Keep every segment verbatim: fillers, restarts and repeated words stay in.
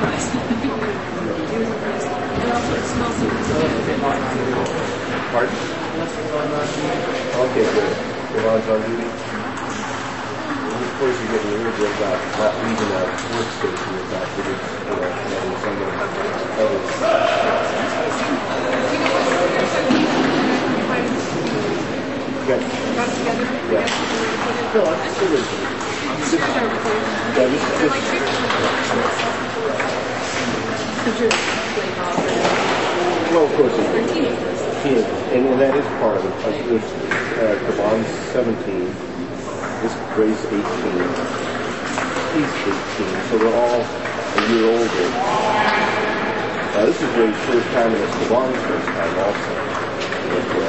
nice. And also it smells so good. Pardon? Okay, good. Javon's on duty. Of course you're getting worried about not leaving that workstation without the good. Yeah. No, absolutely. Super terrible. Yeah, this is like well, of course, it's teenagers. And, and that is part of it. There's Devon's uh, seventeen, this Grace eighteen, he's eighteen, so we're all a year older. Now, this is Ray's first time, and it's Devon's first time also. But, uh,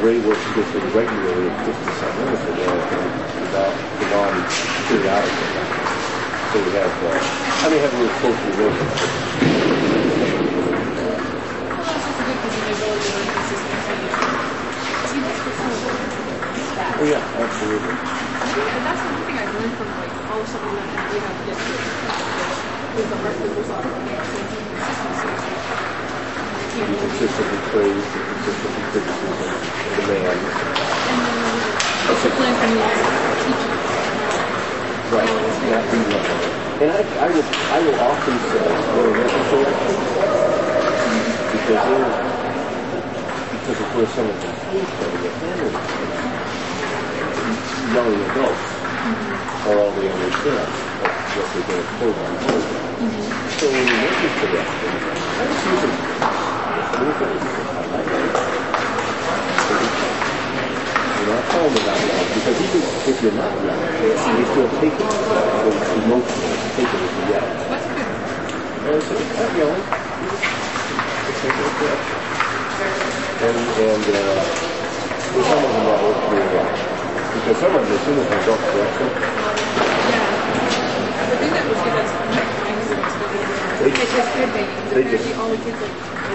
Ray works with him regularly at Christmas Summer, so they're about. On periodically. So we have, uh, I mean, have a little social working. Oh, yeah, absolutely. And that's one thing I've learned from, like, all of something that we have kids with the heart that was on the consistently praised, the consistently criticism, the demand. And then, plan from the teaching. Right, not be level. And I, I, will, I will often say, well, because they're, because of course some of them young adults are all they understand what they're going to put on board. So when you look into that, I just use it. I like it. You know, I tell him about love, because even if you're not young, you still take it. So it's emotional, take it as a yes. What's good? And so it's not young. It's taking a breath. And, and, uh, well, some of them not work very well. Because some of them, as soon as they go to direction. Yeah. I think that was good. That's what I'm saying. They just, they all the kids are. No, we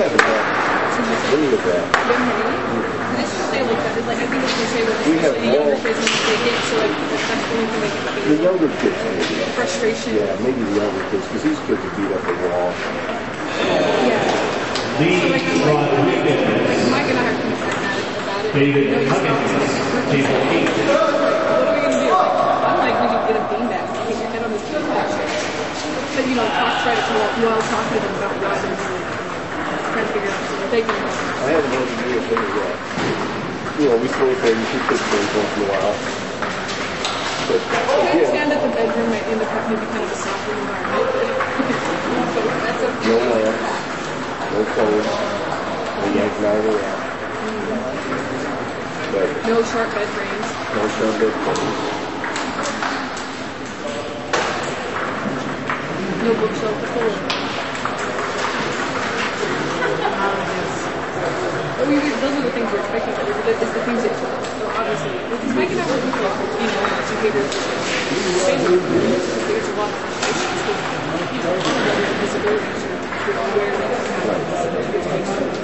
haven't done. Any of that. We have all. The younger kids, maybe. Frustration. Yeah, maybe the younger kids, because these kids would beat up the wall. Yeah. Lee Rodriguez. Am I going to have concerns about it? David Huggins. Table eight. What are we going to do? I'm like, we could get a beanbag. Get your head on this field. But you don't talk right while talking to them about what trying to figure out what they can do. I haven't had to do it very well. You know, we throw things, we put things once in a while. But, I understand that the bedroom might end up having to be kind of a softer environment. So that's okay. No lamps, no clothes, no yank nine or out. No sharp bed frames. No sharp bed frames. No bookshelf to pull in. I mean, those are the things we're expecting, but it's the things that, so obviously, because Mike and I were looking at, you know, behavior issues. There's a lot of frustrations with, you know, disabilities or awareness. You have a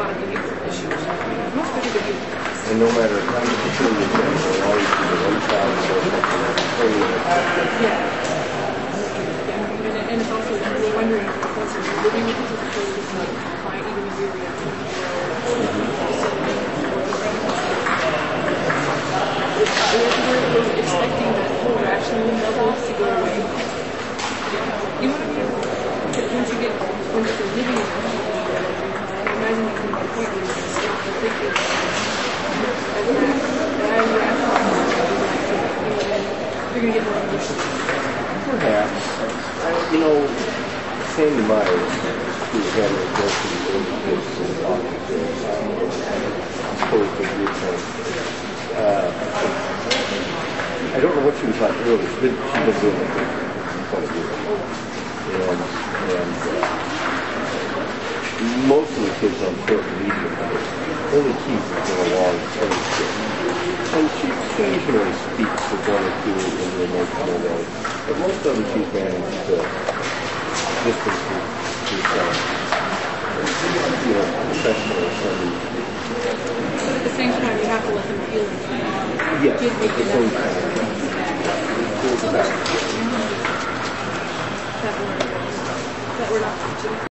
lot of behavior issues. Most of the youth. And no matter how you control your parents, they'll always be the one child or something else. Yeah. And it's also, we're wondering if the closer you're living with the disabilities, like, why even if you're reacting. We're expecting that whole rational level to go away. You know what I mean? Because once you get, once you're living in it, imagine you can point you to stop completely. As a matter of fact, I'm rational. You're going to get more emotional. Perhaps. I, you know, Sandy Myers, who had a birth in the early days and talked to her, I suppose they did things. Uh, I don't know what she was like earlier. She's been, she's been doing it for twenty years. And, and uh, most of the kids on court medium, only Keith has been along and And she occasionally speaks with one or two in the emotional way. But most of them she's managed to distance herself. You know, professionally. But at the same time, you have to let them feel it. Yes, it's the same time. It's the same time. travel that we're not teaching.